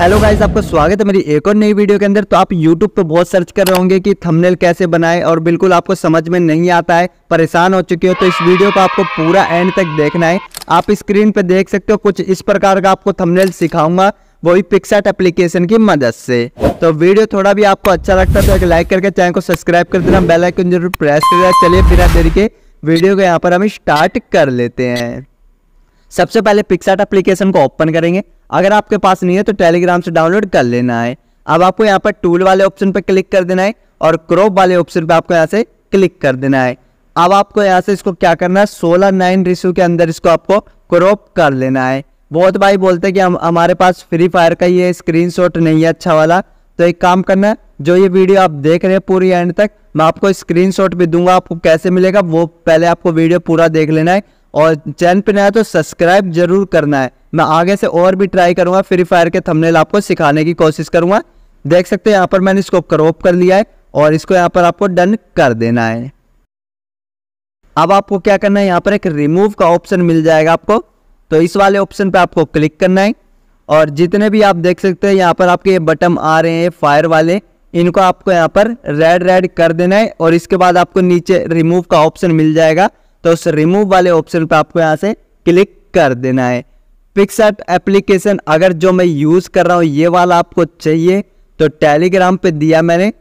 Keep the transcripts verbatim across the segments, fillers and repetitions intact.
Hello guys, आपका स्वागत है मेरी एक और नई वीडियो के अंदर। तो आप यूट्यूब पर बहुत सर्च कर रहे होंगे कि थंबनेल कैसे बनाएं और बिल्कुल आपको समझ में नहीं आता है, परेशान हो चुके हो, तो इस वीडियो को आपको पूरा एंड तक देखना है। आप स्क्रीन पर देख सकते हो, कुछ इस प्रकार का आपको थंबनेल सिखाऊंगा, वो भी पिक्सार्ट एप्लीकेशन की मदद से। तो वीडियो थोड़ा भी आपको अच्छा लगता है तो एक लाइक करके चैनल को सब्सक्राइब कर देना, बेल आइकन जरूर प्रेस कर देना। चलिए बिना देरी के वीडियो को यहाँ पर हम स्टार्ट कर लेते हैं। सबसे पहले पिक्सार्ट एप्लीकेशन को ओपन करेंगे। अगर आपके पास नहीं है तो टेलीग्राम से डाउनलोड कर लेना है। अब आपको यहाँ पर टूल वाले ऑप्शन पर क्लिक कर देना है और क्रॉप वाले ऑप्शन पर आपको यहाँ से क्लिक कर देना है। अब आपको यहाँ से इसको क्या करना है, सोलह नाइन रेशियो के अंदर इसको आपको क्रॉप कर लेना है। बहुत भाई बोलते हैं कि हम हमारे पास फ्री फायर का ये स्क्रीनशॉट नहीं है अच्छा वाला, तो एक काम करना, जो ये वीडियो आप देख रहे हैं पूरी एंड तक मैं आपको स्क्रीनशॉट भी दूंगा। आपको कैसे मिलेगा वो पहले आपको वीडियो पूरा देख लेना है, और चैनल पर नया है तो सब्सक्राइब जरूर करना है। मैं आगे से और भी ट्राई करूंगा, फ्री फायर के थंबनेल आपको सिखाने की कोशिश करूंगा। देख सकते हैं यहाँ पर मैंने इसको क्रॉप कर लिया है और इसको यहाँ पर आपको डन कर देना है। अब आपको क्या करना है, यहाँ पर एक रिमूव का ऑप्शन मिल जाएगा आपको, तो इस वाले ऑप्शन पे आपको क्लिक करना है। और जितने भी आप देख सकते हैं यहाँ पर आपके ये बटन आ रहे हैं फायर वाले, इनको आपको यहाँ पर रेड रेड कर देना है। और इसके बाद आपको नीचे रिमूव का ऑप्शन मिल जाएगा, तो उस रिमूव वाले ऑप्शन पे आपको यहाँ से क्लिक कर देना है। पिक्सार्ट एप्लीकेशन अगर जो मैं यूज़ कर रहा हूँ ये वाला आपको चाहिए तो टेलीग्राम पे दिया मैंने,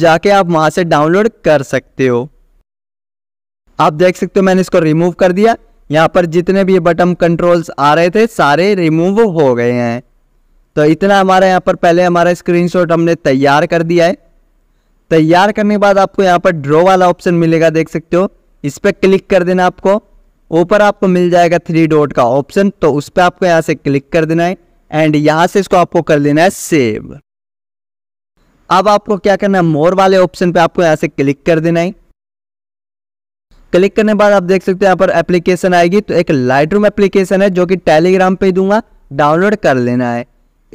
जाके आप वहाँ से डाउनलोड कर सकते हो। आप देख सकते हो मैंने इसको रिमूव कर दिया। यहाँ पर जितने भी बटन कंट्रोल्स आ रहे थे सारे रिमूव हो गए हैं। तो इतना हमारा यहाँ पर पहले हमारा स्क्रीनशॉट हमने तैयार कर दिया है। तैयार करने के बाद आपको यहाँ पर ड्रॉ वाला ऑप्शन मिलेगा, देख सकते हो, इस पर क्लिक कर देना। आपको ऊपर आपको मिल जाएगा थ्री डॉट का ऑप्शन, तो उस पर आपको यहाँ से क्लिक कर देना है एंड यहाँ से इसको आपको कर लेना है सेव। अब आपको क्या करना है, मोर वाले ऑप्शन पे आपको यहाँ से क्लिक कर देना है। क्लिक करने के बाद आप देख सकते हैं यहाँ पर एप्लीकेशन आएगी, तो एक लाइटरूम एप्लीकेशन है जो कि टेलीग्राम पे दूंगा, डाउनलोड कर लेना है।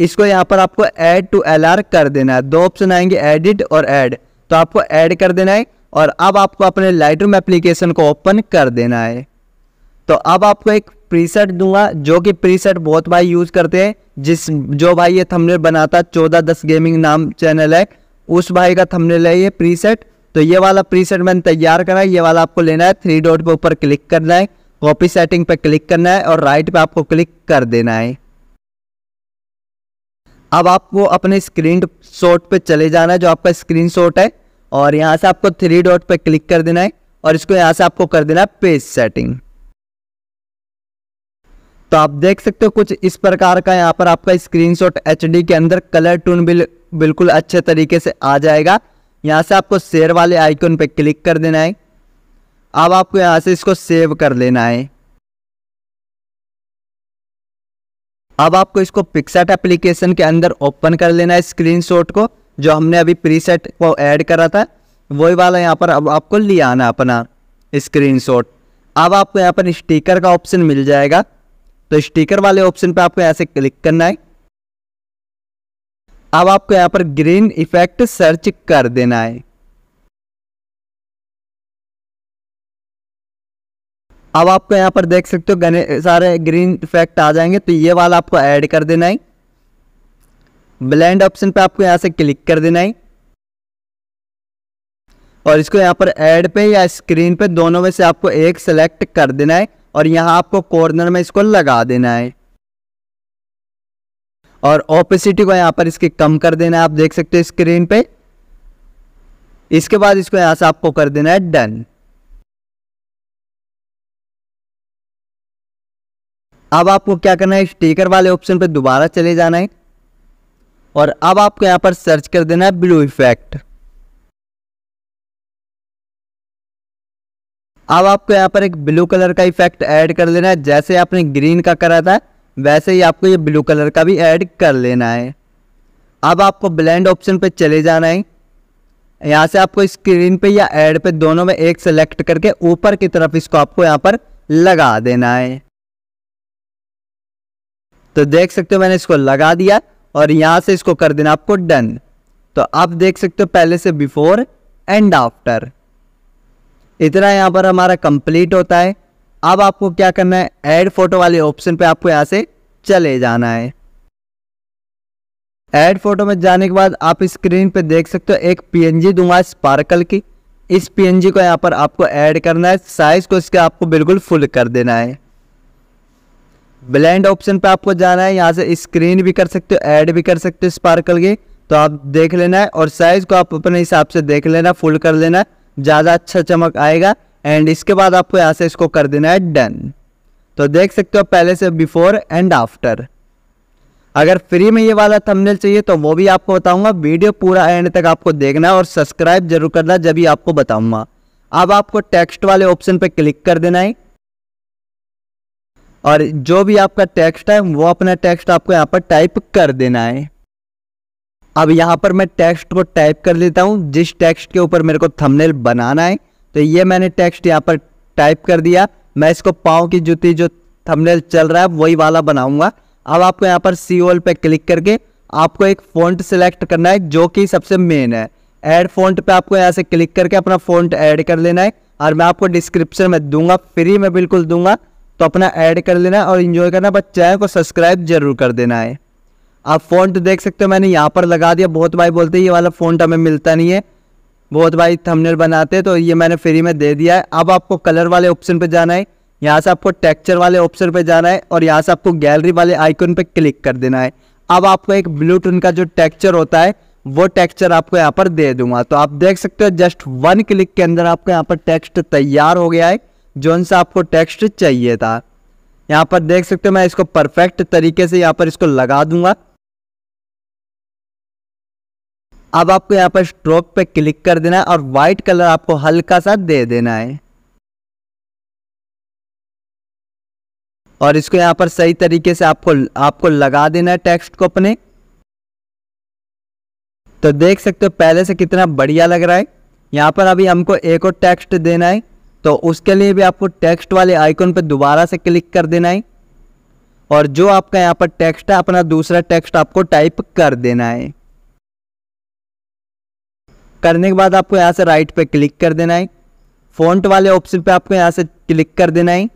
इसको यहाँ पर आपको ऐड टू एल आर कर देना है। दो ऑप्शन आएंगे, एडिट और ऐड, तो आपको ऐड कर देना है। और अब आपको अपने लाइटरूम एप्लीकेशन को ओपन कर देना है। तो अब आपको एक प्रीसेट दूंगा, जो कि प्रीसेट बहुत भाई यूज़ करते हैं, जिस जो भाई ये थंबनेल बनाता है, चौदह दस गेमिंग नाम चैनल है, उस भाई का थंबनेल है ये प्रीसेट। तो ये वाला प्रीसेट मैंने तैयार करा है, ये वाला आपको लेना है। थ्री डॉट पे ऊपर क्लिक करना है, कॉपी सेटिंग पे क्लिक करना है और राइट पे आपको क्लिक कर देना है। अब आपको अपने स्क्रीन शॉट पे चले जाना है, जो आपका स्क्रीन शॉट है, और यहाँ से आपको थ्री डॉट पे क्लिक कर देना है और इसको यहाँ से आपको कर देना है पेज सेटिंग। तो आप देख सकते हो कुछ इस प्रकार का यहाँ पर आपका स्क्रीनशॉट एचडी के अंदर कलर टून बिल, बिल्कुल अच्छे तरीके से आ जाएगा। यहाँ से आपको शेयर वाले आइकन पे क्लिक कर देना है। अब आपको यहाँ से इसको सेव कर लेना है। अब आपको इसको पिक्सार्ट एप्लीकेशन के अंदर ओपन कर लेना है। स्क्रीनशॉट को जो हमने अभी प्रीसेट को ऐड करा था वही वाला यहाँ पर अब आपको ले आना अपना स्क्रीनशॉट। अब आपको यहाँ पर स्टिकर का ऑप्शन मिल जाएगा, तो स्टिकर वाले ऑप्शन पे आपको यहाँ से क्लिक करना है। अब आपको यहाँ पर ग्रीन इफेक्ट सर्च कर देना है। अब आपको यहाँ पर देख सकते हो घने सारे ग्रीन इफेक्ट आ जाएंगे, तो ये वाला आपको ऐड कर देना है। ब्लेंड ऑप्शन पे आपको यहाँ से क्लिक कर देना है और इसको यहाँ पर ऐड पे या स्क्रीन पे दोनों में से आपको एक सेलेक्ट कर देना है और यहाँ आपको कॉर्नर में इसको लगा देना है। और ओपेसिटी को यहाँ पर इसकी कम कर देना है, आप देख सकते हो स्क्रीन पे। इसके बाद इसको यहाँ से आपको कर देना है डन। अब आपको क्या करना है, स्टिकर वाले ऑप्शन पे दोबारा चले जाना है और अब आपको यहाँ पर सर्च कर देना है ब्लू इफेक्ट। अब आपको यहाँ पर एक ब्लू कलर का इफेक्ट ऐड कर लेना है। जैसे आपने ग्रीन का करा था वैसे ही आपको ये ब्लू कलर का भी ऐड कर लेना है। अब आपको ब्लेंड ऑप्शन पे चले जाना है। यहाँ से आपको स्क्रीन पे या ऐड पे दोनों में एक सेलेक्ट करके ऊपर की तरफ इसको आपको यहाँ पर लगा देना है। तो देख सकते हो मैंने इसको लगा दिया और यहाँ से इसको कर देना आपको डन। तो आप देख सकते हो पहले से बिफोर एंड आफ्टर। इतना यहाँ पर हमारा कंप्लीट होता है। अब आपको क्या करना है, ऐड फोटो वाले ऑप्शन पे आपको यहाँ से चले जाना है। ऐड फोटो में जाने के बाद आप स्क्रीन पे देख सकते हो एक पीएनजी दूंगा स्पार्कल की। इस पीएनजी को यहाँ पर आपको ऐड करना है, साइज को इसका आपको बिल्कुल फुल कर देना है। ब्लेंड ऑप्शन पे आपको जाना है, यहाँ से स्क्रीन भी कर सकते हो ऐड भी कर सकते हो स्पार्कल की, तो आप देख लेना है और साइज को आप अपने हिसाब से देख लेना, फुल कर लेना, ज़्यादा अच्छा चमक आएगा। एंड इसके बाद आपको यहाँ से इसको कर देना है डन। तो देख सकते हो पहले से बिफोर एंड आफ्टर। अगर फ्री में ये वाला थंबनेल चाहिए तो वो भी आपको बताऊंगा, वीडियो पूरा एंड तक आपको देखना और सब्सक्राइब जरूर करना जब भी आपको बताऊंगा। अब आपको टेक्स्ट वाले ऑप्शन पे क्लिक कर देना है और जो भी आपका टेक्स्ट है वो अपना टेक्स्ट आपको यहाँ पर टाइप कर देना है। अब यहाँ पर मैं टेक्स्ट को टाइप कर लेता हूँ जिस टेक्स्ट के ऊपर मेरे को थंबनेल बनाना है। तो ये मैंने टेक्स्ट यहाँ पर टाइप कर दिया। मैं इसको पाँव की जूती जो थंबनेल चल रहा है वही वाला बनाऊंगा। अब आपको यहाँ पर सी ऑल पे क्लिक करके आपको एक फ़ॉन्ट सेलेक्ट करना है जो कि सबसे मेन है। ऐड फ़ॉन्ट पे आपको यहाँ से क्लिक करके अपना फ़ॉन्ट ऐड कर लेना है और मैं आपको डिस्क्रिप्शन में दूंगा, फ्री में बिल्कुल दूंगा, तो अपना ऐड कर लेना है और इन्जॉय करना। बस चैनल को सब्सक्राइब जरूर कर देना है। आप फ़ॉन्ट देख सकते हो मैंने यहाँ पर लगा दिया। बहुत भाई बोलते हैं ये वाला फ़ॉन्ट हमें मिलता नहीं है, बहुत भाई थंबनेल बनाते हैं, तो ये मैंने फ्री में दे दिया है। अब आपको कलर वाले ऑप्शन पे जाना है, यहाँ से आपको टेक्सचर वाले ऑप्शन पे जाना है और यहाँ से आपको गैलरी वाले आइकॉन पे क्लिक कर देना है। अब आपको एक ब्लू टून का जो टेक्सचर होता है वो टेक्सचर आपको यहाँ पर दे दूंगा। तो आप देख सकते हो जस्ट वन क्लिक के अंदर आपको यहाँ पर टेक्स्ट तैयार हो गया है जोन सा आपको टेक्स्ट चाहिए था। यहाँ पर देख सकते हो मैं इसको परफेक्ट तरीके से यहाँ पर इसको लगा दूंगा। अब आपको यहाँ पर स्ट्रोक पे क्लिक कर देना है और वाइट कलर आपको हल्का सा दे देना है और इसको यहाँ पर सही तरीके से आपको आपको लगा देना है टेक्स्ट को अपने। तो देख सकते हो पहले से कितना बढ़िया लग रहा है। यहाँ पर अभी हमको एक और टेक्स्ट देना है, तो उसके लिए भी आपको टेक्स्ट वाले आइकॉन पर दोबारा से क्लिक कर देना है और जो आपका यहाँ पर टेक्स्ट है अपना दूसरा टेक्स्ट आपको टाइप कर देना है। करने के बाद आपको यहाँ से राइट पे क्लिक कर देना है, फ़ॉन्ट वाले ऑप्शन पे आपको यहाँ से क्लिक कर देना है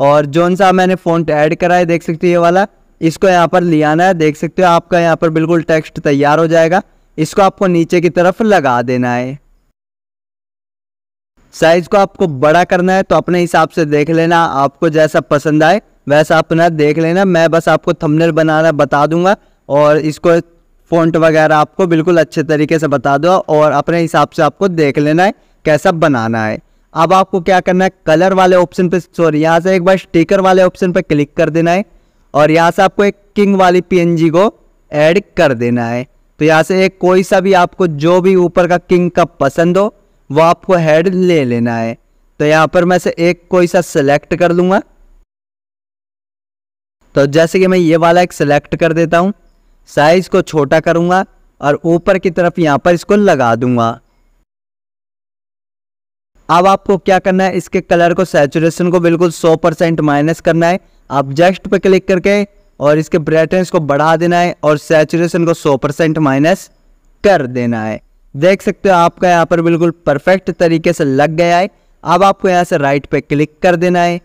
और जोन सा मैंने फ़ॉन्ट ऐड करा है देख सकते हो ये वाला, इसको यहाँ पर ले आना है। देख सकते हो आपका यहाँ पर बिल्कुल टेक्स्ट तैयार हो जाएगा। इसको आपको नीचे की तरफ लगा देना है। साइज़ को आपको बड़ा करना है तो अपने हिसाब से देख लेना, आपको जैसा पसंद आए वैसा अपना देख लेना। मैं बस आपको थंबनेल बनाना बता दूंगा और इसको फ़ॉन्ट वगैरह आपको बिल्कुल अच्छे तरीके से बता दो और अपने हिसाब से आपको देख लेना है कैसा बनाना है। अब आपको क्या करना है, कलर वाले ऑप्शन पे सॉरी यहाँ से एक बार स्टिकर वाले ऑप्शन पे क्लिक कर देना है और यहाँ से आपको एक किंग वाली पीएनजी को ऐड कर देना है। तो यहाँ से एक कोई सा भी आपको जो भी ऊपर का किंग का पसंद हो वो आपको हेड ले लेना है। तो यहाँ पर मैं से एक कोई सा सेलेक्ट कर लूँगा। तो जैसे कि मैं ये वाला एक सेलेक्ट कर देता हूँ, साइज को छोटा करूंगा और ऊपर की तरफ यहाँ पर इसको लगा दूंगा। अब आपको क्या करना है, इसके कलर को सैचुरेशन को बिल्कुल सौ परसेंट माइनस करना है। आप जस्ट पे क्लिक करके और इसके ब्राइटनेस को बढ़ा देना है और सैचुरेशन को सौ परसेंट माइनस कर देना है। देख सकते हो आपका यहाँ पर बिल्कुल परफेक्ट तरीके से लग गया है। अब आपको यहाँ से राइट पे क्लिक कर देना है।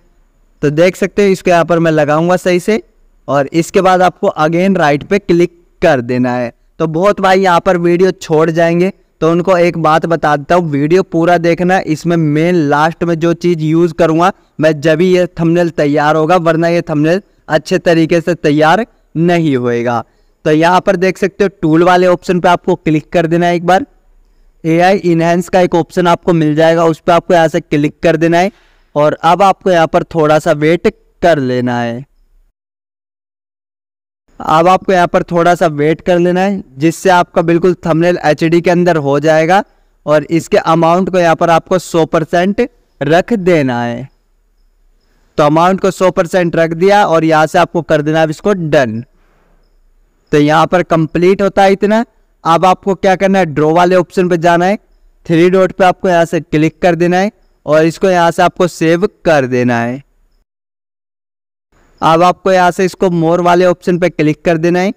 तो देख सकते हो इसको यहाँ पर मैं लगाऊंगा सही से और इसके बाद आपको अगेन राइट पे क्लिक कर देना है। तो बहुत भाई यहाँ पर वीडियो छोड़ जाएंगे, तो उनको एक बात बता देता हूँ, वीडियो पूरा देखना। इसमें मेन लास्ट में जो चीज़ यूज़ करूँगा मैं जब ही ये थंबनेल तैयार होगा, वरना ये थंबनेल अच्छे तरीके से तैयार नहीं होएगा। तो यहाँ पर देख सकते हो टूल वाले ऑप्शन पर आपको क्लिक कर देना है। एक बार ए आई इन्हेंस का एक ऑप्शन आपको मिल जाएगा, उस पर आपको यहाँ से क्लिक कर देना है और अब आपको यहाँ पर थोड़ा सा वेट कर लेना है। अब आपको यहाँ पर थोड़ा सा वेट कर लेना है जिससे आपका बिल्कुल थंबनेल एचडी के अंदर हो जाएगा और इसके अमाउंट को यहाँ पर आपको सौ परसेंट रख देना है। तो अमाउंट को सौ परसेंट रख दिया और यहाँ से आपको कर देना है इसको डन। तो यहाँ पर कंप्लीट होता है इतना। अब आपको क्या करना है, ड्रॉ वाले ऑप्शन पे जाना है, थ्री डॉट पे आपको यहाँ से क्लिक कर देना है और इसको यहाँ से आपको सेव कर देना है। अब आपको यहाँ से इसको मोर वाले ऑप्शन पर क्लिक कर देना है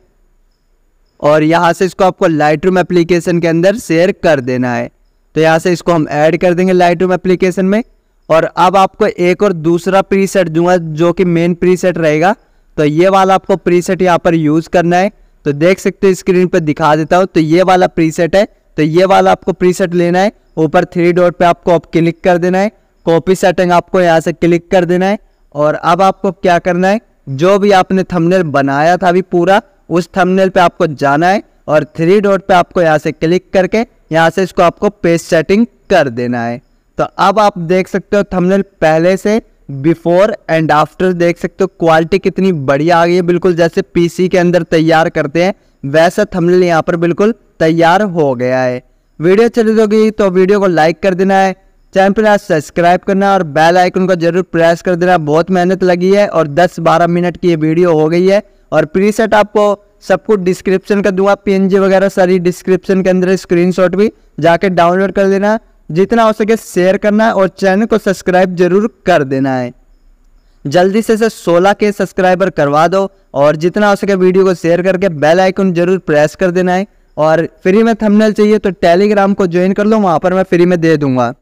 और यहाँ से इसको आपको लाइटरूम एप्लीकेशन के अंदर शेयर कर देना है। तो यहाँ से इसको हम ऐड कर देंगे लाइटरूम एप्लीकेशन में और अब आपको एक और दूसरा प्रीसेट दूंगा जो कि मेन प्रीसेट रहेगा। तो ये वाला आपको प्रीसेट यहाँ पर यूज़ करना है। तो देख सकते हो स्क्रीन पर दिखा देता हूँ। तो ये वाला प्रीसेट है, तो ये वाला आपको प्रीसेट लेना है। ऊपर थ्री डॉट पे आपको आप क्लिक कर देना है, कॉपी सेटिंग आपको यहाँ से क्लिक कर देना है। और अब आपको क्या करना है, जो भी आपने थंबनेल बनाया था अभी पूरा, उस थंबनेल पे आपको जाना है और थ्री डॉट पे आपको यहाँ से क्लिक करके यहाँ से इसको आपको पेज सेटिंग कर देना है। तो अब आप देख सकते हो थंबनेल पहले से, बिफोर एंड आफ्टर देख सकते हो क्वालिटी कितनी बढ़िया आ गई है। बिल्कुल जैसे पीसी के अंदर तैयार करते हैं वैसा थंबनेल यहाँ पर बिल्कुल तैयार हो गया है। वीडियो अच्छी लगी तो वीडियो को लाइक कर देना है, चैनल पर सब्सक्राइब करना और बेल आइकन को जरूर प्रेस कर देना। बहुत मेहनत लगी है और दस बारह मिनट की ये वीडियो हो गई है। और प्रीसेट आपको सब कुछ डिस्क्रिप्शन का दूंगा, पीएनजी वगैरह सारी डिस्क्रिप्शन के अंदर, स्क्रीनशॉट भी जाके डाउनलोड कर देना। जितना हो सके शेयर करना है और चैनल को सब्सक्राइब जरूर कर देना है। जल्दी से से सोलह के सब्सक्राइबर करवा दो और जितना हो सके वीडियो को शेयर करके बेल आइकन जरूर प्रेस कर देना है। और फ्री में थंबनेल चाहिए तो टेलीग्राम को ज्वाइन कर लो, वहाँ पर मैं फ्री में दे दूंगा।